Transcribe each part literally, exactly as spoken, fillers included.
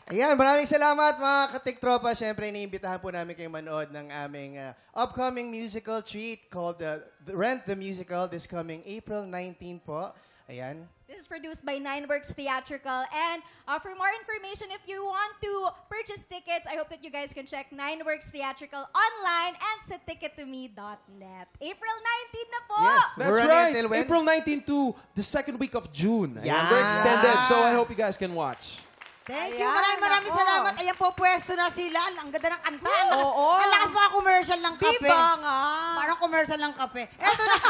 guys. Ayan, maraming salamat mga katiktropa. Siyempre, iniimbitahan po namin kayong manood ng aming uh, upcoming musical treat called uh, Rent the Musical this coming April nineteenth po. Ayan. This is produced by Nine Works Theatrical. And uh, for more information, if you want to purchase tickets, I hope that you guys can check Nine Works Theatrical online and sa ticket to me dot net. April nineteenth na po! Yes, that's right! April nineteenth to the second week of June. Ayan, yeah. We're extended, so I hope you guys can watch. Thank Ayan, you. Maraming maraming salamat. Ayan po, pwesto na sila. Ang ganda ng kanta. Ang lakas mga commercial ng kape. Diba nga? Parang commercial ng kape. Eto na!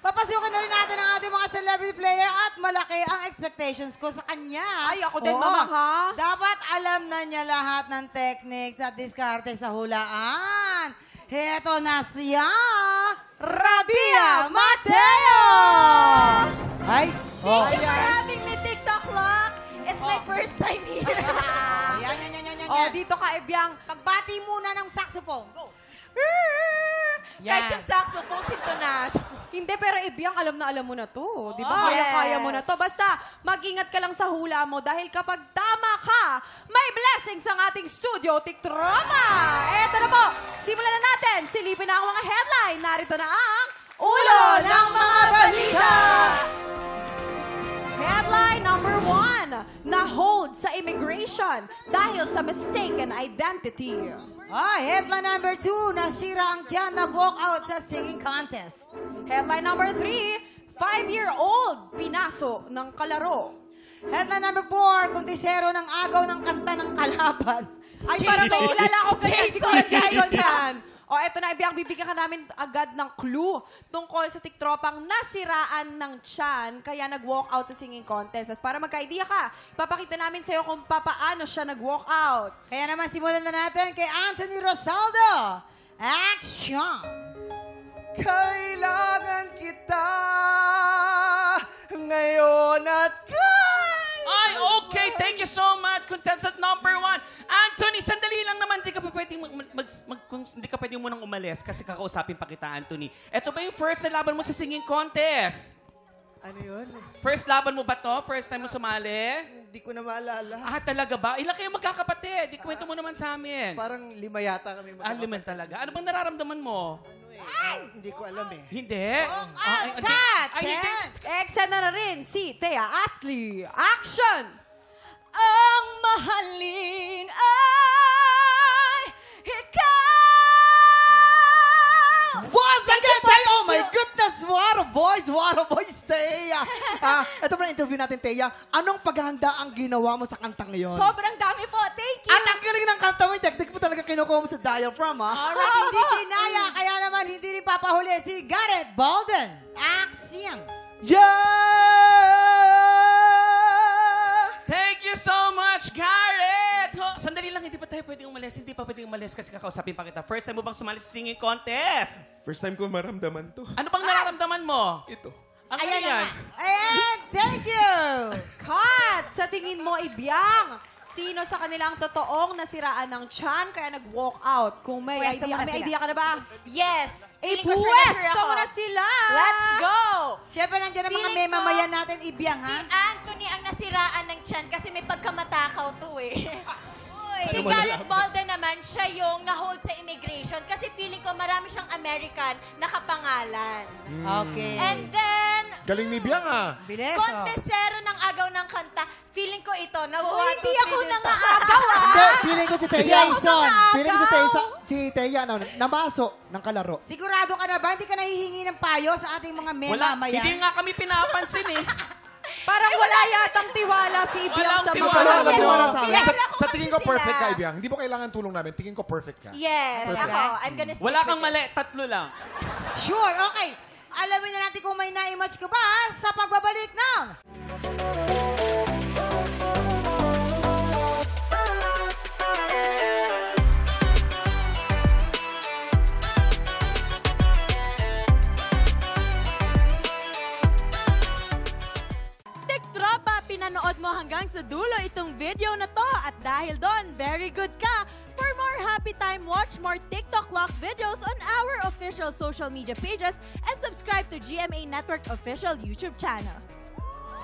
Papasukin na rin natin ang ating mga celebrity player at malaki ang expectations ko sa kanya. Ay, ako din, oh, mama, ha? Dapat alam na niya lahat ng techniques at diskarte sa hulaan. Heto na siya, Rabiya Mateo! Ay, oh. Thank you for having me, TikTok Lock. It's oh. my first time here. Ayan, yan, yan, yan, yan. Oh, dito ka, Ebyang. Pagbati muna ng saxophone. Go! Kahit yung saxophone, sintonado. Hindi, pero Ebyang, alam na alam mo na to. Oh, di ba? Kaya-kaya yes. mo na to. Basta, mag-ingat ka lang sa hula mo dahil kapag tama ka, may blessings ang ating studio, Tiktroma! Eto na po, simulan na natin. Silipin na ang mga headline. Narito na ang Ulo ng Mga Balita! Headline number one, na-hold sa immigration dahil sa mistaken identity. Ah, headline number two, nasira ang tiyan na walkout sa singing contest. Headline number three, five-year-old pinaso ng kalaro. Headline number four, kundisero ng agaw ng kanta ng kalaban. Ay, parang may ilala ko kaya si Kuya Jason yan. O, eto na, Ebyang, bibigyan ka namin agad ng clue tungkol sa tiktropang nasiraan ng tiyan kaya nag-walkout sa singing contest. At para magka-idea ka, papakita namin sa'yo kung papaano siya nag-walkout. Kaya naman, simulan na natin kay Anthony Rosaldo. Action! Kailangan kita ngayon at kailangan. Ay, okay. Thank you so much. Contestant number one. Anthony, sandali lang naman. Hindi ka pa pwedeng, mag, mag, mag, hindi ka pwedeng munang umalis kasi kakausapin pa kita, Anthony. Ito ba yung first na laban mo sa singing contest? Ano yun? First laban mo ba to? First time mo sumali? Hindi ko na maalala. Ah, talaga ba? Ilan kayo magkakapatid? Ikwento mo naman sa amin. Parang lima yata kami magkakapatid. Ah, lima talaga. Ano bang nararamdaman mo? Ano eh? Ay! Uh, hindi ko alam eh. Hindi? Walk out! Cut! Eksena na rin si Thea Astley. Action! Ang mahalin ay ikaw! Once again, Thea! Oh my goodness! What a voice! What a voice, Thea! Ah, ito pa na interview natin, Thea. Anong paghahanda ang ginawa mo sa kantang ngayon? Sobrang dami po. Thank you. At ang galing ng kanta mo, technique mo talaga kinukuha mo sa diaphragm, ha? Alright, oh, hindi kinaya. Oh. Kaya naman, hindi rin papahuli si Garrett Bolden. Action! Yeah! Thank you so much, Garrett! Oh, sandali lang, hindi pa tayo pwedeng umalis. Hindi pa pwedeng umalis kasi kakausapin pa kita. First time mo bang sumali sa singing contest? First time ko maramdaman to. Ano bang nararamdaman mo? Ito. Ang ayan na ayan, thank you! Kat, sa tingin mo, Ebyang, sino sa kanilang totoong nasiraan ng tiyan kaya nag-walk out? Kung may West idea, may sila. idea ka na ba? Yes! Eh, pwesto sure na sila! Let's go! Siyempre, nandiyan ang mga may mamayan natin, Ebyang, ha? Si Anthony ang nasiraan ng tiyan kasi may pagkamatakaw to, eh. Si Garrett Bolden naman, siya yung na-hold sa immigration kasi feeling ko marami siyang American na kapangalan. Mm. Okay. And then... Galing ni Ebyang, ah. Bilis, oh. Kontesero ng agaw ng kanta. Feeling ko ito. Nabuha, oh, hindi ako nangaagaw, ah. Hindi, feeling ko si Jason. Feeling ko si Jason. Si Thea, ano, namaso ng kalaro. Sigurado ka na ba? Hindi ka nahihingi ng payo sa ating mga mema? Wala. Mayan? Hindi nga kami pinapansin, eh. Parang wala yatang tiwala si Ebyang sa mga tiwala sa amin. Sa tingin ko perfect ka, Ebyang. Hindi mo kailangan tulong namin. Tingin ko perfect ka. Yes, ako. I'm gonna stick with it. Wala kang mali. Tatlo lang. Sure, okay. Alamin na natin kung may na-image ka ba sa pagbabalik ng... Panood mo hanggang sa dulo itong video na to at dahil doon, very good ka! For more happy time, watch more TikTok Lock videos on our official social media pages and subscribe to G M A Network official YouTube channel.